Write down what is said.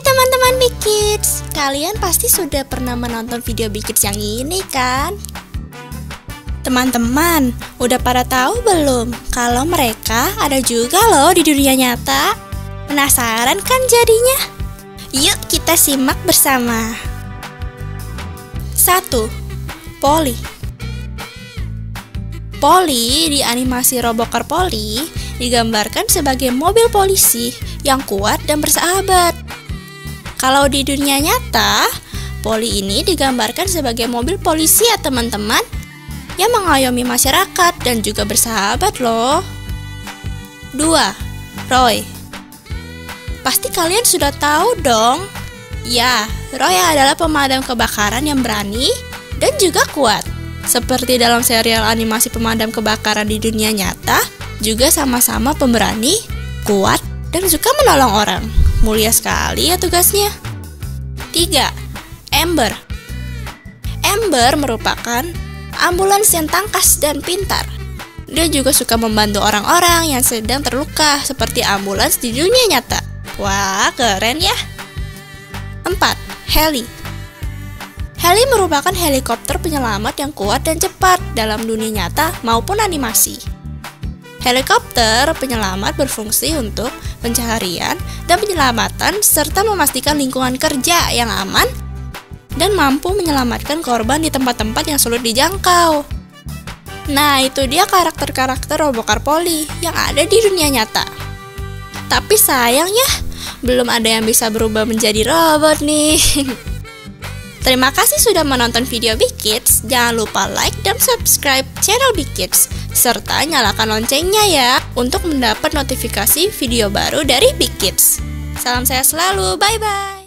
Hai teman-teman Bie Kids, kalian pasti sudah pernah menonton video Bie Kids yang ini kan? Teman-teman, udah pada tahu belum kalau mereka ada juga loh di dunia nyata? Penasaran kan jadinya? Yuk kita simak bersama. 1. Poli. Poli di animasi Robocar Poli digambarkan sebagai mobil polisi yang kuat dan bersahabat. Kalau di dunia nyata, Poli ini digambarkan sebagai mobil polisi ya teman-teman, yang mengayomi masyarakat dan juga bersahabat loh. 2. Roy. Pasti kalian sudah tahu dong. Ya, Roy adalah pemadam kebakaran yang berani dan juga kuat. Seperti dalam serial animasi pemadam kebakaran di dunia nyata, juga sama-sama pemberani, kuat, dan suka menolong orang. Mulia sekali ya tugasnya. 3. Amber. Amber merupakan ambulans yang tangkas dan pintar. Dia juga suka membantu orang-orang yang sedang terluka seperti ambulans di dunia nyata. Wah, keren ya. 4. Heli. Heli merupakan helikopter penyelamat yang kuat dan cepat dalam dunia nyata maupun animasi. Helikopter penyelamat berfungsi untuk pencarian dan penyelamatan serta memastikan lingkungan kerja yang aman dan mampu menyelamatkan korban di tempat-tempat yang sulit dijangkau. Nah, itu dia karakter-karakter Robocar Poli yang ada di dunia nyata. Tapi sayang ya, belum ada yang bisa berubah menjadi robot nih. Terima kasih sudah menonton video Bie Kids. Jangan lupa like dan subscribe channel Bie Kids, serta nyalakan loncengnya ya untuk mendapat notifikasi video baru dari Bie Kids. Salam sehat selalu, bye-bye.